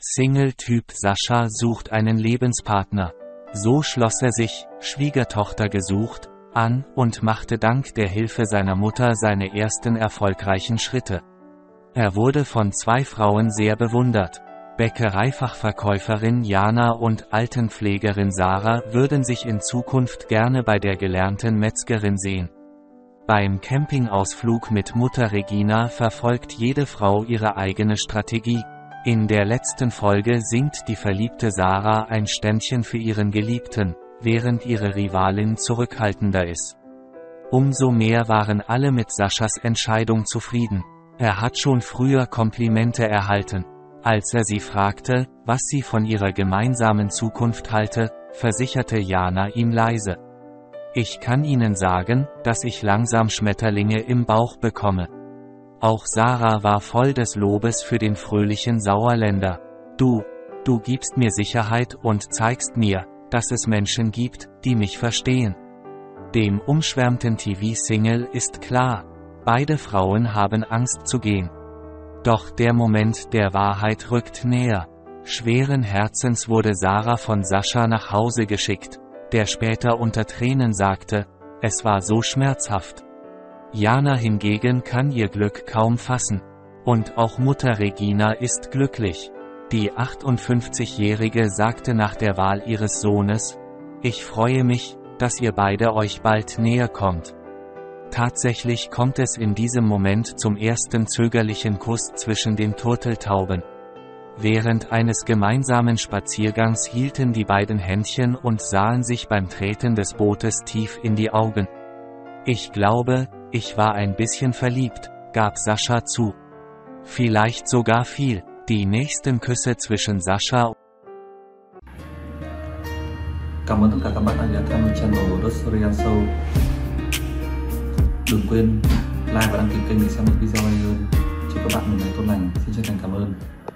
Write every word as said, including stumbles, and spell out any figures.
Single-Typ Sascha sucht einen Lebenspartner. So schloss er sich, Schwiegertochter gesucht, an und machte dank der Hilfe seiner Mutter seine ersten erfolgreichen Schritte. Er wurde von zwei Frauen sehr bewundert. Bäckereifachverkäuferin Jana und Altenpflegerin Sarah würden sich in Zukunft gerne bei der gelernten Metzgerin sehen. Beim Campingausflug mit Mutter Regina verfolgt jede Frau ihre eigene Strategie. In der letzten Folge singt die verliebte Sarah ein Ständchen für ihren Geliebten, während ihre Rivalin zurückhaltender ist. Umso mehr waren alle mit Saschas Entscheidung zufrieden. Er hat schon früher Komplimente erhalten. Als er sie fragte, was sie von ihrer gemeinsamen Zukunft halte, versicherte Jana ihm leise: Ich kann Ihnen sagen, dass ich langsam Schmetterlinge im Bauch bekomme. Auch Sarah war voll des Lobes für den fröhlichen Sauerländer. Du, du gibst mir Sicherheit und zeigst mir, dass es Menschen gibt, die mich verstehen. Dem umschwärmten T V-Single ist klar, beide Frauen haben Angst zu gehen. Doch der Moment der Wahrheit rückt näher. Schweren Herzens wurde Sarah von Sascha nach Hause geschickt, der später unter Tränen sagte, es war so schmerzhaft. Jana hingegen kann ihr Glück kaum fassen. Und auch Mutter Regina ist glücklich. Die achtundfünfzigjährige sagte nach der Wahl ihres Sohnes: Ich freue mich, dass ihr beide euch bald näher kommt. Tatsächlich kommt es in diesem Moment zum ersten zögerlichen Kuss zwischen den Turteltauben. Während eines gemeinsamen Spaziergangs hielten die beiden Händchen und sahen sich beim Treten des Bootes tief in die Augen. Ich glaube, ich war ein bisschen verliebt, gab Sascha zu. Vielleicht sogar viel. Die nächsten Küsse zwischen Sascha. Cảm ơn tất cả các bạn đã ghé thăm channel của Regina Show. Đừng quên like và đăng ký kênh để xem những video hay hơn. Chúc các bạn một ngày tốt lành. Xin chân thành cảm ơn.